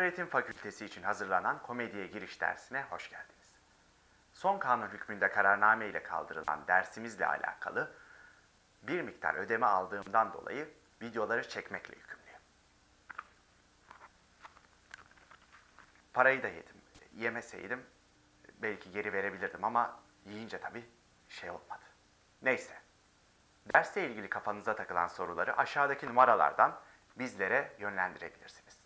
Öğretim Fakültesi için hazırlanan komediye giriş dersine hoş geldiniz. Son kanun hükmünde kararname ile kaldırılan dersimizle alakalı bir miktar ödeme aldığımdan dolayı videoları çekmekle yükümlüyüm. Parayı da yedim. Yemeseydim belki geri verebilirdim ama yiyince tabii şey olmadı. Neyse, dersle ilgili kafanıza takılan soruları aşağıdaki numaralardan bizlere yönlendirebilirsiniz.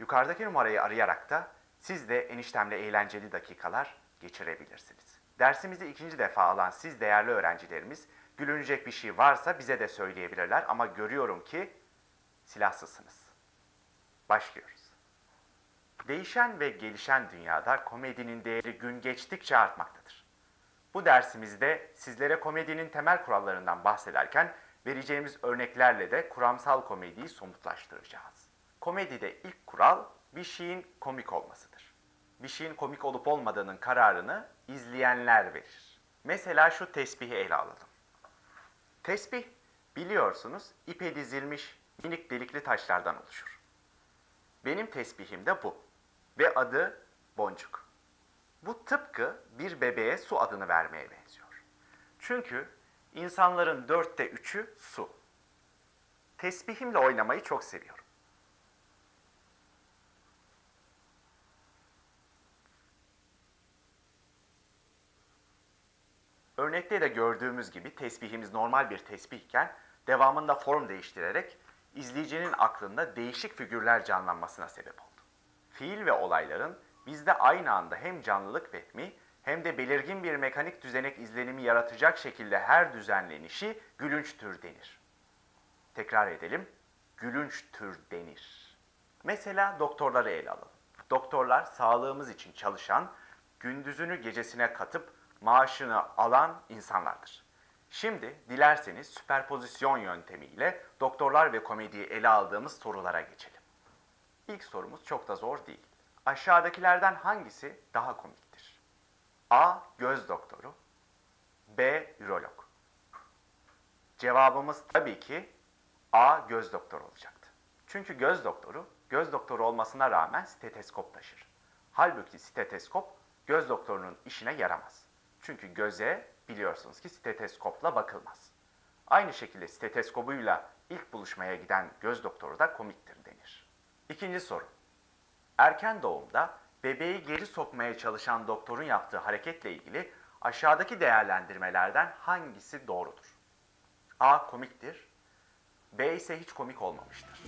Yukarıdaki numarayı arayarak da siz de eniştemle eğlenceli dakikalar geçirebilirsiniz. Dersimizi ikinci defa alan siz değerli öğrencilerimiz, gülünecek bir şey varsa bize de söyleyebilirler ama görüyorum ki silahsızsınız. Başlıyoruz. Değişen ve gelişen dünyada komedinin değeri gün geçtikçe artmaktadır. Bu dersimizde sizlere komedinin temel kurallarından bahsederken vereceğimiz örneklerle de kuramsal komediyi somutlaştıracağız. Komedide ilk kural bir şeyin komik olmasıdır. Bir şeyin komik olup olmadığının kararını izleyenler verir. Mesela şu tesbihi ele alalım. Tesbih, biliyorsunuz, ipe dizilmiş minik delikli taşlardan oluşur. Benim tesbihim de bu ve adı Boncuk. Bu tıpkı bir bebeğe su adını vermeye benziyor. Çünkü insanların 1/4'ü su. Tesbihimle oynamayı çok seviyorum. Örnekte de gördüğümüz gibi tesbihimiz normal bir tesbihken devamında form değiştirerek izleyicinin aklında değişik figürler canlanmasına sebep oldu. Fiil ve olayların bizde aynı anda hem canlılık vehmi hem de belirgin bir mekanik düzenek izlenimi yaratacak şekilde her düzenlenişi gülünçtür denir. Tekrar edelim, gülünçtür denir. Mesela doktorları ele alalım. Doktorlar sağlığımız için çalışan, gündüzünü gecesine katıp maaşını alan insanlardır. Şimdi dilerseniz süperpozisyon yöntemiyle doktorlar ve komediyi ele aldığımız sorulara geçelim. İlk sorumuz çok da zor değil. Aşağıdakilerden hangisi daha komiktir? A. Göz doktoru. B. Ürolog. Cevabımız tabii ki A. Göz doktoru olacaktı. Çünkü göz doktoru olmasına rağmen steteskop taşır. Halbuki steteskop göz doktorunun işine yaramaz. Çünkü göze biliyorsunuz ki steteskopla bakılmaz. Aynı şekilde steteskobuyla ilk buluşmaya giden göz doktoru da komiktir denir. İkinci soru. Erken doğumda bebeği geri sokmaya çalışan doktorun yaptığı hareketle ilgili aşağıdaki değerlendirmelerden hangisi doğrudur? A. Komiktir. B ise hiç komik olmamıştır.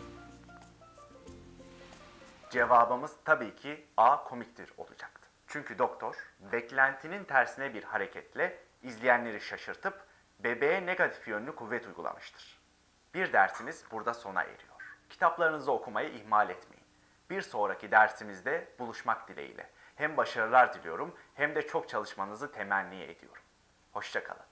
Cevabımız tabii ki A. Komiktir olacaktı. Çünkü doktor beklentinin tersine bir hareketle izleyenleri şaşırtıp bebeğe negatif yönlü kuvvet uygulamıştır. Bir dersimiz burada sona eriyor. Kitaplarınızı okumayı ihmal etmeyin. Bir sonraki dersimizde buluşmak dileğiyle. Hem başarılar diliyorum hem de çok çalışmanızı temenni ediyorum. Hoşça kalın.